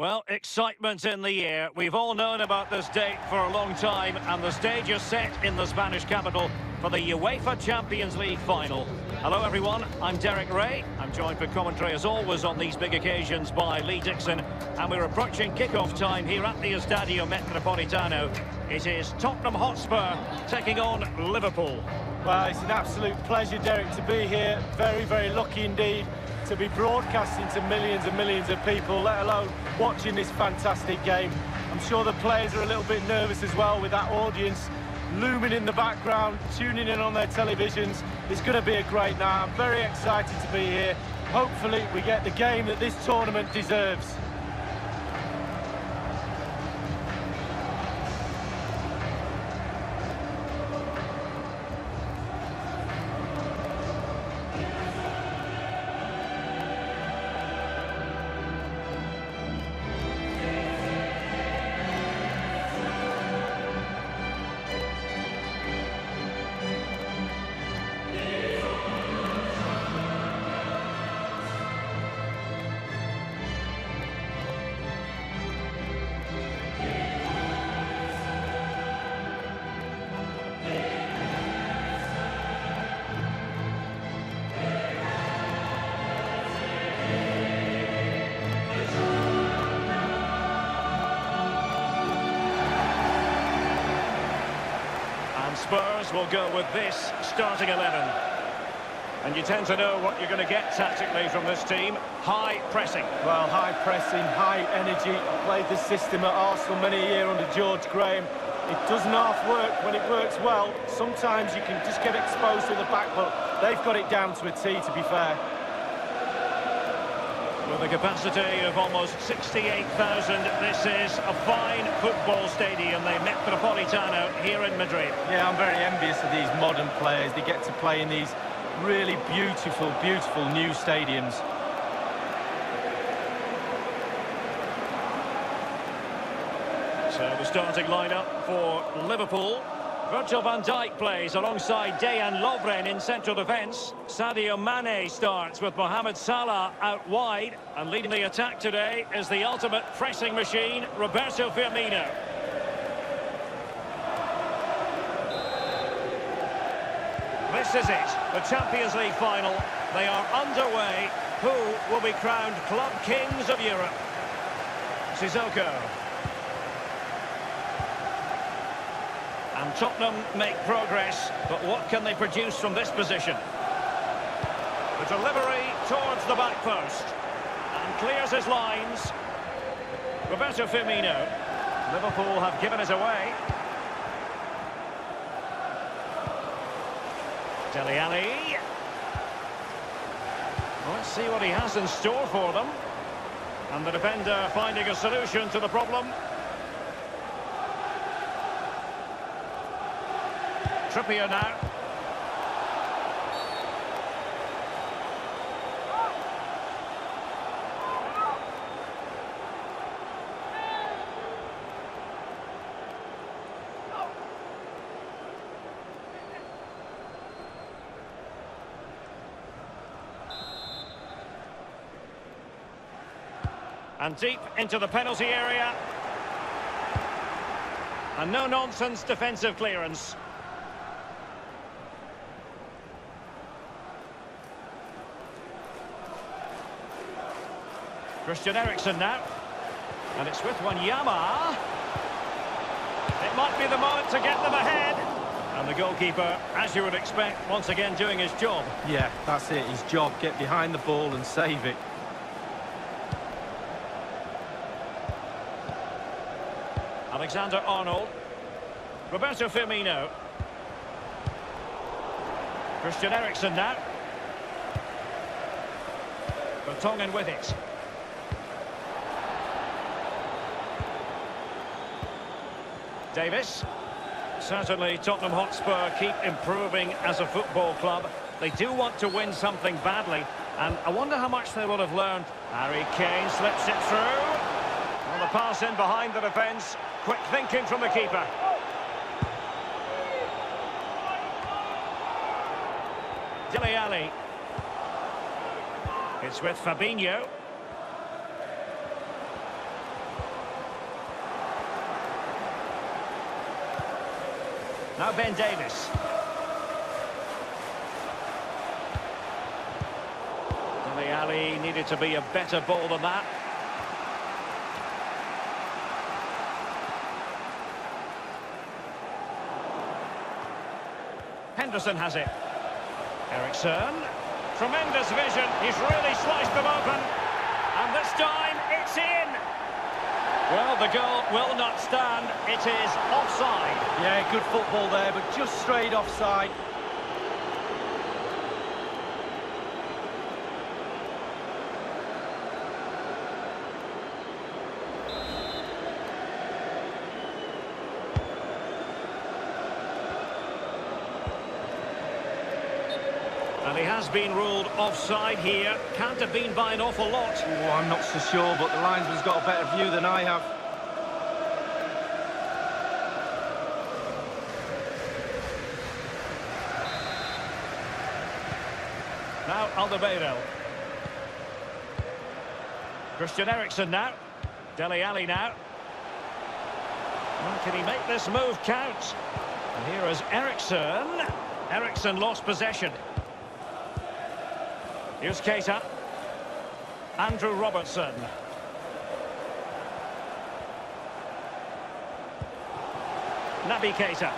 Well, excitement in the air. We've all known about this date for a long time, and the stage is set in the Spanish capital for the UEFA Champions League final. Hello, everyone. I'm Derek Ray. I'm joined for commentary, as always, on these big occasions by Lee Dixon, and we're approaching kick-off time here at the Estadio Metropolitano. It is Tottenham Hotspur taking on Liverpool. Well, it's an absolute pleasure, Derek, to be here. Very, very lucky indeed to be broadcasting to millions and millions of people, let alone watching this fantastic game. I'm sure the players are a little bit nervous as well, with that audience looming in the background, tuning in on their televisions. It's going to be a great night. I'm very excited to be here. Hopefully we get the game that this tournament deserves. Spurs will go with this starting 11. And you tend to know what you're going to get tactically from this team. High pressing. Well, high pressing, high energy. I played this system at Arsenal many a year under George Graham. It doesn't half work. When it works well, sometimes you can just get exposed to the back, but they've got it down to a T, to be fair. With a capacity of almost 68,000, this is a fine football stadium, the Metropolitano here in Madrid. Yeah, I'm very envious of these modern players. They get to play in these really beautiful, beautiful new stadiums. So the starting lineup for Liverpool. Virgil van Dijk plays alongside Dejan Lovren in central defence. Sadio Mane starts with Mohamed Salah out wide. And leading the attack today is the ultimate pressing machine, Roberto Firmino. This is it, the Champions League final. They are underway. Who will be crowned club kings of Europe? Sissoko. And Tottenham make progress, but what can they produce from this position? The delivery towards the back post, and clears his lines. Roberto Firmino. Liverpool have given it away. Dele Alli. Let's see what he has in store for them. And the defender finding a solution to the problem. Trippier now. And deep into the penalty area. A no-nonsense defensive clearance. Christian Eriksen now, and it's with Wanyama. It might be the moment to get them ahead, and the goalkeeper, as you would expect, once again doing his job. Yeah, that's it, his job, get behind the ball and save it. Alexander-Arnold. Roberto Firmino. Christian Eriksen now. Vertonghen with it. Davis. Certainly Tottenham Hotspur keep improving as a football club. They do want to win something badly, and I wonder how much they will have learned. Harry Kane slips it through. Well, the pass in behind the defence. Quick thinking from the keeper. Dele Alli. It's with Fabinho. Now Ben Davis. Dele Alli needed to be a better ball than that. Henderson has it. Eriksen. Tremendous vision. He's really sliced them open. And this time, it's in. Well, the goal will not stand. It is offside. Yeah, good football there, but just straight offside. And he has been ruled offside here. Can't have been by an awful lot. Oh, I'm not so sure, but the linesman's got a better view than I have. Now Alderweireld. Christian Eriksen now. Dele Alli now. Well, can he make this move count? And here is Eriksen. Eriksen lost possession. Here's Keita. Andrew Robertson. Naby Keita.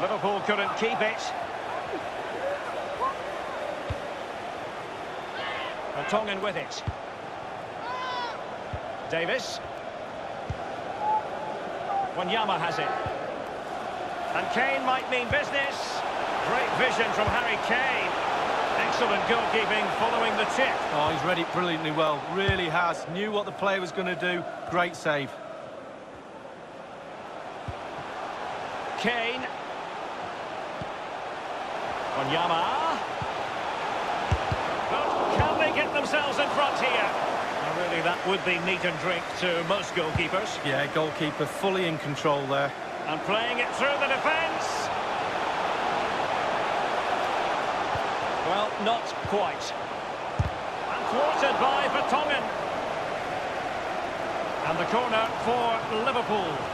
Liverpool couldn't keep it. Vertonghen with it. Davis. Wanyama has it. And Kane might mean business. Great vision from Harry Kane. Excellent goalkeeping following the tip. Oh, he's read it brilliantly well. Really has. Knew what the player was going to do. Great save. Kane. Wanyama. But can they get themselves in front here? Now, really, that would be meat and drink to most goalkeepers. Yeah, goalkeeper fully in control there. And playing it through the defence. Well, not quite. And thwarted by Vertonghen. And the corner for Liverpool.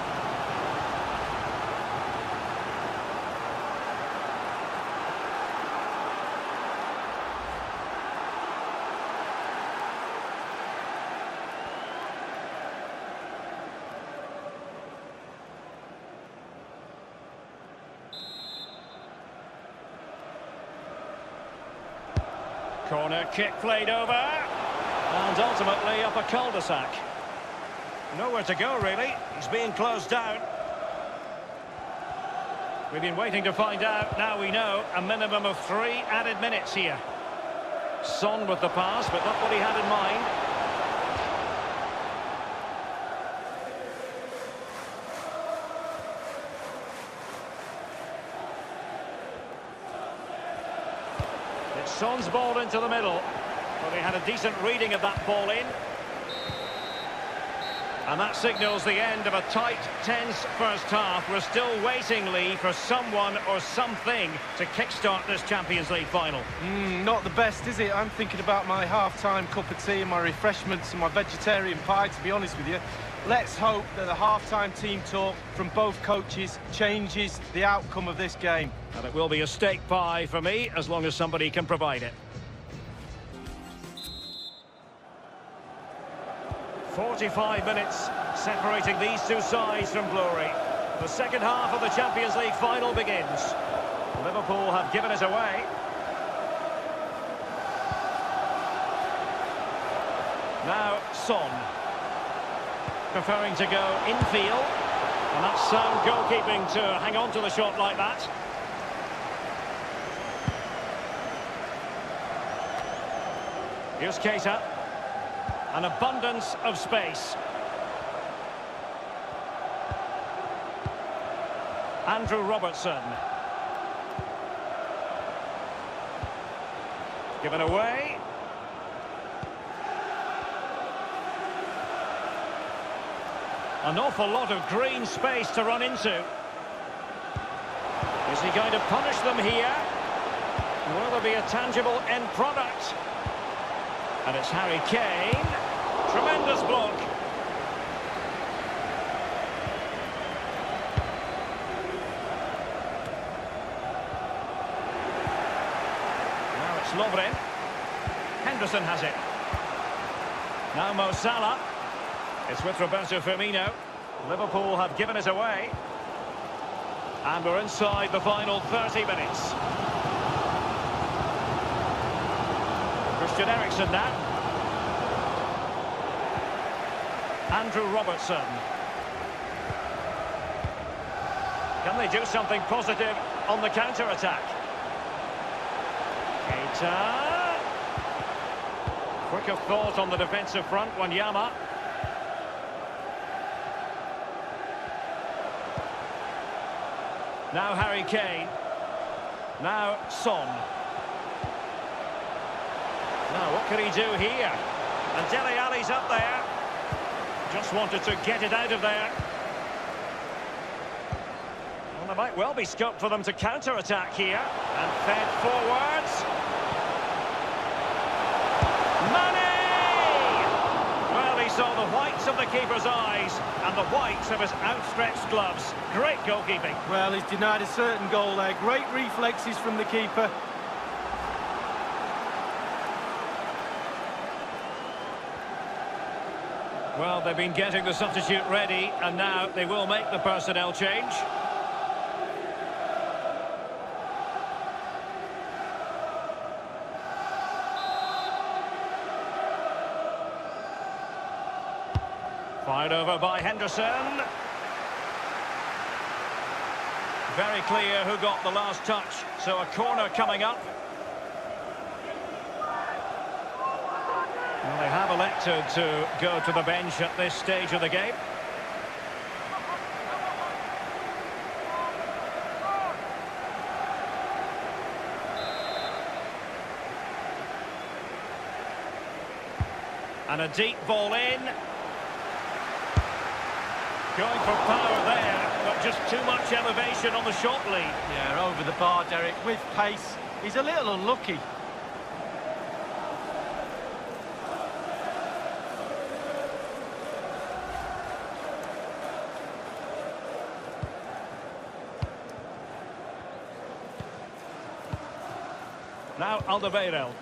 Corner kick played over, and ultimately up a cul-de-sac. Nowhere to go, really. He's being closed down. We've been waiting to find out. Now we know. A minimum of 3 added minutes here. Son with the pass, but not what he had in mind. Son's ball into the middle. Well, he had a decent reading of that ball in. And that signals the end of a tight, tense first half. We're still waiting, Lee, for someone or something to kickstart this Champions League final. Not the best, is it? I'm thinking about my half-time cup of tea and my refreshments and my vegetarian pie, to be honest with you. Let's hope that the half-time team talk from both coaches changes the outcome of this game. And it will be a steak pie for me, as long as somebody can provide it. 45 minutes separating these two sides from glory. The second half of the Champions League final begins. Liverpool have given it away. Now Son. Preferring to go infield, and that's sound goalkeeping to hang on to the shot like that. Here's Keita. An abundance of space. Andrew Robertson. Given away. An awful lot of green space to run into. Is he going to punish them here? Will there be a tangible end product? And it's Harry Kane. Tremendous block. It's Lovren. Henderson has it. Now Mo Salah. It's with Roberto Firmino. Liverpool have given it away. And we're inside the final 30 minutes. Christian Eriksen now. Andrew Robertson. Can they do something positive on the counter-attack? Keita. Quick of thought on the defensive front, Wanyama. Now Harry Kane. Now Son. Now what can he do here? And Dele Alli's up there. Just wanted to get it out of there. Well, there might well be scope for them to counter-attack here. And fed forwards. Mane! Well, he saw the whites of the keeper's eyes and the whites of his outstretched gloves. Great goalkeeping. Well, he's denied a certain goal there. Great reflexes from the keeper. Well, they've been getting the substitute ready, and now they will make the personnel change. Fired over by Henderson. Very clear who got the last touch, so a corner coming up. Well, they have elected to go to the bench at this stage of the game. And a deep ball in. Going for power there, but just too much elevation on the short lead. Yeah, over the bar, Derek, with pace. He's a little unlucky. Now Alderweireld,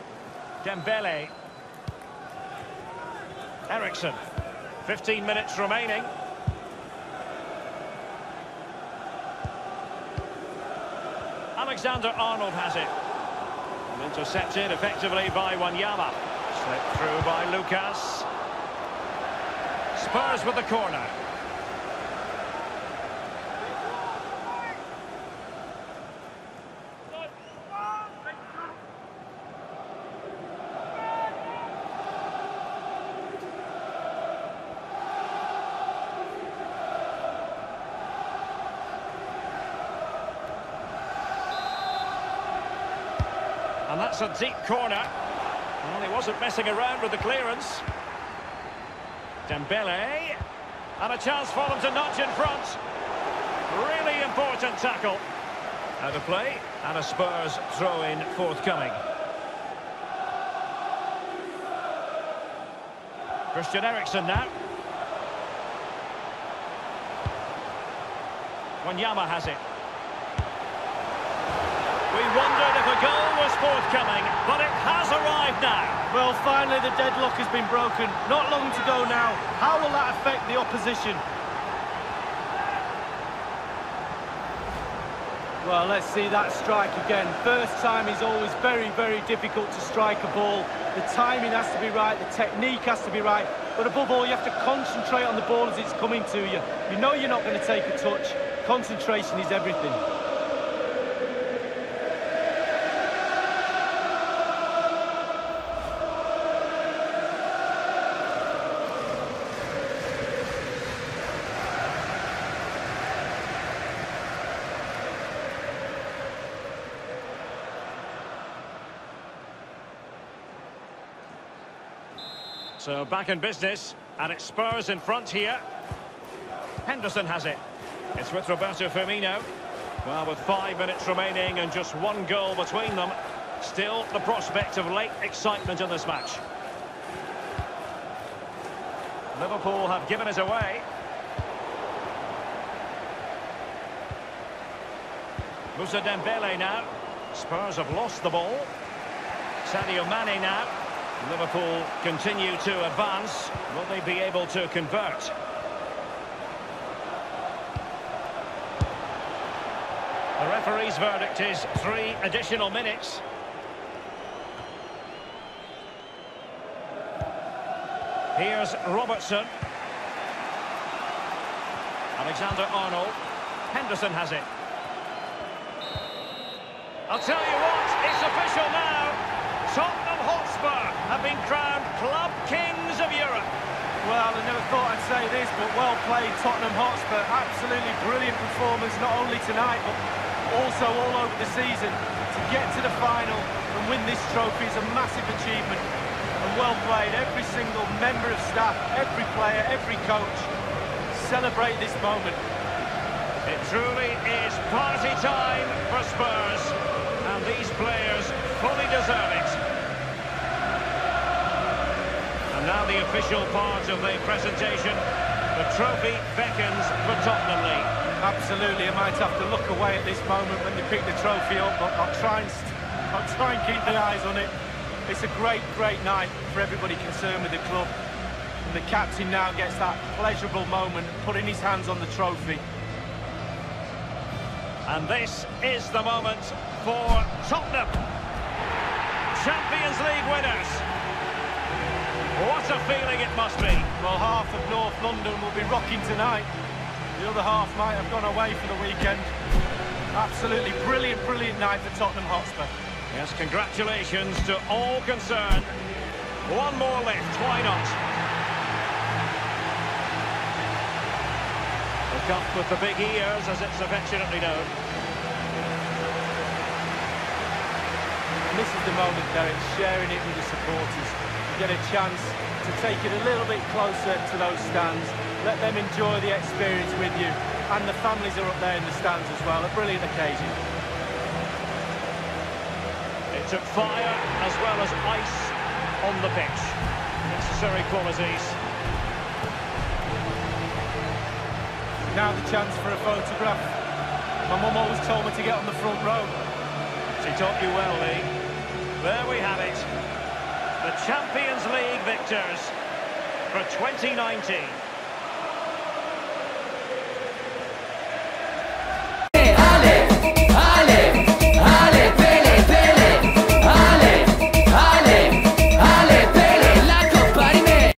Dembele, Eriksen, 15 minutes remaining. Alexander-Arnold has it. And intercepted effectively by Wanyama. Slipped through by Lucas. Spurs with the corner. And that's a deep corner. Well, he wasn't messing around with the clearance. Dembele. And a chance for them to notch in front. Really important tackle. Out of play. And a Spurs throw-in forthcoming. Christian Eriksen now. Wanyama has it. We wondered if a goal was forthcoming, but it has arrived now. Well, finally the deadlock has been broken. Not long to go now. How will that affect the opposition? Well, let's see that strike again. First time is always very, very difficult to strike a ball. The timing has to be right, the technique has to be right. But above all, you have to concentrate on the ball as it's coming to you. You know you're not going to take a touch. Concentration is everything. So back in business, and it's Spurs in front here. Henderson has it. It's with Roberto Firmino. Well, with 5 minutes remaining and just one goal between them, still the prospect of late excitement in this match. Liverpool have given it away. Moussa Dembele now. Spurs have lost the ball. Sadio Mane now. Liverpool continue to advance. Will they be able to convert? The referee's verdict is 3 additional minutes. Here's Robertson. Alexander-Arnold. Henderson has it. I'll tell you what, it's official now. Tottenham Hotspur have been crowned club kings of Europe. Well, I never thought I'd say this, but well played Tottenham Hotspur. Absolutely brilliant performance, not only tonight, but also all over the season. To get to the final and win this trophy is a massive achievement, and well played every single member of staff, every player, every coach. Celebrate this moment. It truly is party time for Spurs, and these players fully deserve it. And now the official part of the presentation. The trophy beckons for Tottenham League. Absolutely, I might have to look away at this moment when they pick the trophy up, but I'll try and keep the eyes on it. It's a great, great night for everybody concerned with the club. And the captain now gets that pleasurable moment, putting his hands on the trophy. And this is the moment for Tottenham. Champions League winners. What a feeling it must be. Well, half of North London will be rocking tonight. The other half might have gone away for the weekend. Absolutely brilliant, brilliant night for Tottenham Hotspur. Yes, congratulations to all concerned. One more left, why not? The cup with the big ears, as it's affectionately known. And this is the moment, Derek, sharing it with the supporters. Get a chance to take it a little bit closer to those stands. Let them enjoy the experience with you, and the families are up there in the stands as well. A brilliant occasion. It took fire as well as ice on the pitch. Necessary qualities. Now the chance for a photograph. My mum always told me to get on the front row. She taught you well, Lee. There we have it. The Champions League victors for 2019.